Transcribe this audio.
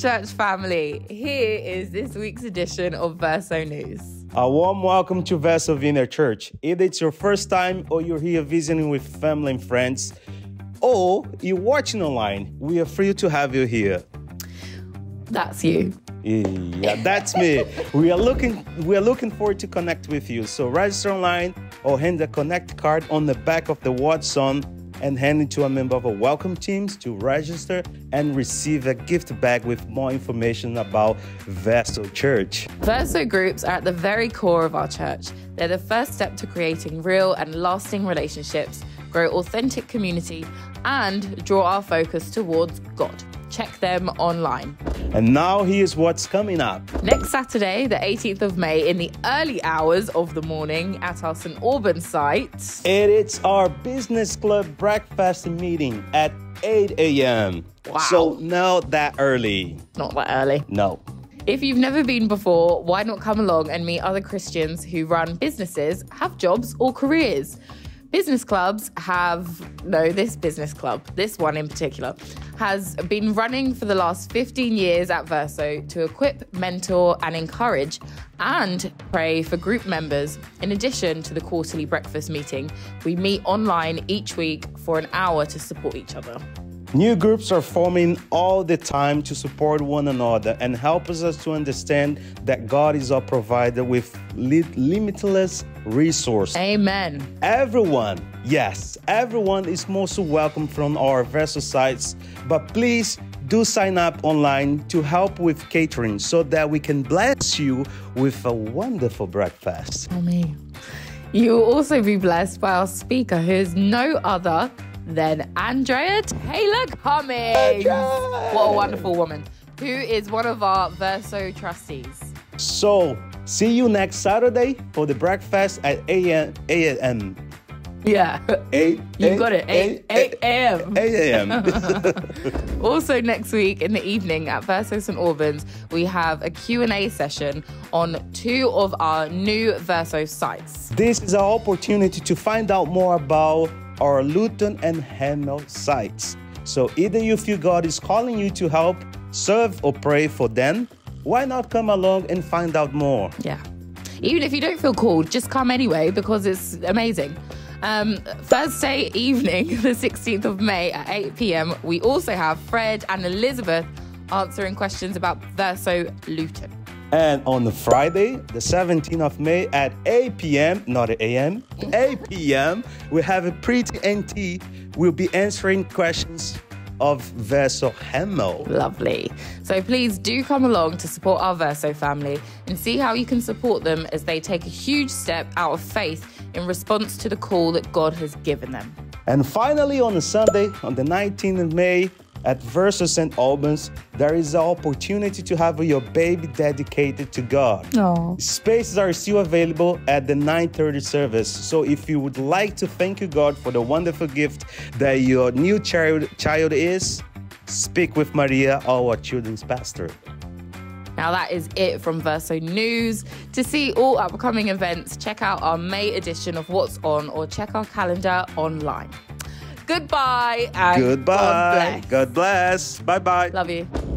church family, here is this week's edition of Verso News. A warm welcome to Verso Vineyard Church. Either it's your first time or you're here visiting with family and friends, or you're watching online, we are thrilled to have you here. That's you. Yeah, that's me. We are looking forward to connect with you. So register online or hand the connect card on the back of the word son and hand it to a member of our welcome teams to register and receive a gift bag with more information about Verso Church. Verso groups are at the very core of our church. They're the first step to creating real and lasting relationships, grow authentic community, and draw our focus towards God. Check them online. And now here's what's coming up. Next Saturday, the 18th of May, in the early hours of the morning at our St Albans site. And it's our business club breakfast meeting at 8 a.m. Wow. So not that early. Not that early. No. If you've never been before, why not come along and meet other Christians who run businesses, have jobs or careers? Business clubs have, this business club, this one in particular, has been running for the last 15 years at Verso to equip, mentor and encourage and pray for group members. In addition to the quarterly breakfast meeting, we meet online each week for an hour to support each other. New groups are forming all the time to support one another and help us to understand that God is our provider with limitless resources. Amen. Everyone is most welcome from our Verso sites, but please do sign up online to help with catering so that we can bless you with a wonderful breakfast. Amen. You will also be blessed by our speaker, who is no other than Andrea Taylor Cummings. Andrea! What a wonderful woman, who is one of our Verso trustees. So, see you next Saturday for the breakfast at 8 a.m. Yeah. 8 You got it. 8 a.m. 8 a.m. Also next week in the evening at Verso St Albans, we have a Q&A session on two of our new Verso sites. This is our opportunity to find out more about our Luton and Hemel sites. So either you feel God is calling you to help, serve or pray for them, why not come along and find out more? Yeah. Even if you don't feel called, just come anyway because it's amazing. Thursday evening, the 16th of May at 8 p.m, we also have Fred and Elizabeth answering questions about Verso Luton. And on the Friday, the 17th of May at 8 p.m, not at a.m., 8 p.m, we have a pretty NT. We'll be answering questions of Verso Hemel. Lovely. So please do come along to support our Verso family and see how you can support them as they take a huge step out of faith in response to the call that God has given them. And finally, on a Sunday, on the 19th of May, at Verso St Albans, there is an opportunity to have your baby dedicated to God. Aww. Spaces are still available at the 9:30 service. So if you would like to thank you, God, for the wonderful gift that your new child is, speak with Maria, our children's pastor. Now that is it from Verso News. To see all upcoming events, check out our May edition of What's On or check our calendar online. Goodbye and God bless. God bless. Bye-bye. Love you.